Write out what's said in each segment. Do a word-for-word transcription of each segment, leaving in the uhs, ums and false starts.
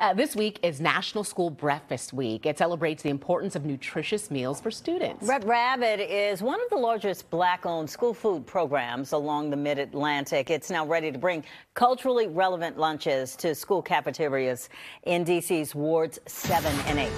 Uh, this week is National School Breakfast Week. It celebrates the importance of nutritious meals for students. Red Rabbit is one of the largest Black-owned school food programs along the Mid-Atlantic. It's now ready to bring culturally relevant lunches to school cafeterias in D C's wards seven and eight.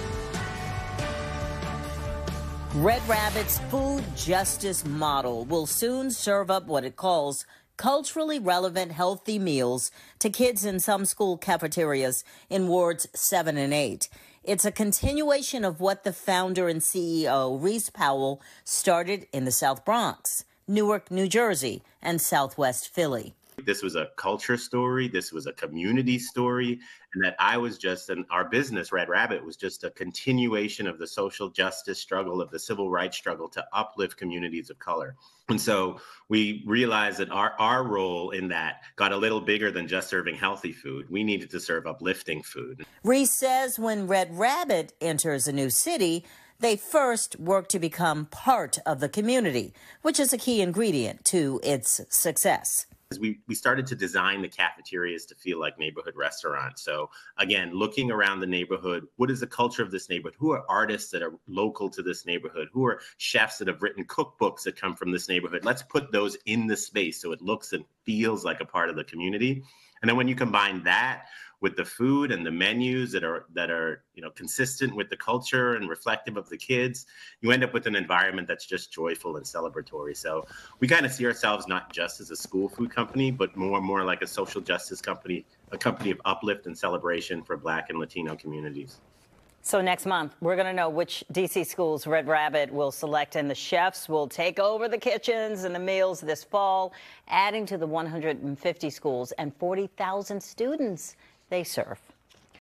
Red Rabbit's food justice model will soon serve up what it calls culturally relevant healthy meals to kids in some school cafeterias in wards seven and eight. It's a continuation of what the founder and C E O, Reese Powell, started in the South Bronx, Newark, New Jersey, and Southwest Philly. This was a culture story. This was a community story. And that I was just, and our business, Red Rabbit, was just a continuation of the social justice struggle, of the civil rights struggle to uplift communities of color. And so we realized that our, our role in that got a little bigger than just serving healthy food. We needed to serve uplifting food. Reese says when Red Rabbit enters a new city, they first work to become part of the community, which is a key ingredient to its success. We, we started to design the cafeterias to feel like neighborhood restaurants. So again, looking around the neighborhood, what is the culture of this neighborhood? Who are artists that are local to this neighborhood? Who are chefs that have written cookbooks that come from this neighborhood? Let's put those in the space so it looks and feels like a part of the community. And then when you combine that with the food and the menus that are that are you know consistent with the culture and reflective of the kids, you end up with an environment that's just joyful and celebratory. So we kind of see ourselves not just as a school food company, but more and more like a social justice company, a company of uplift and celebration for Black and Latino communities. So next month, we're going to know which D C schools Red Rabbit will select, and the chefs will take over the kitchens and the meals this fall, adding to the one hundred fifty schools and forty thousand students they serve.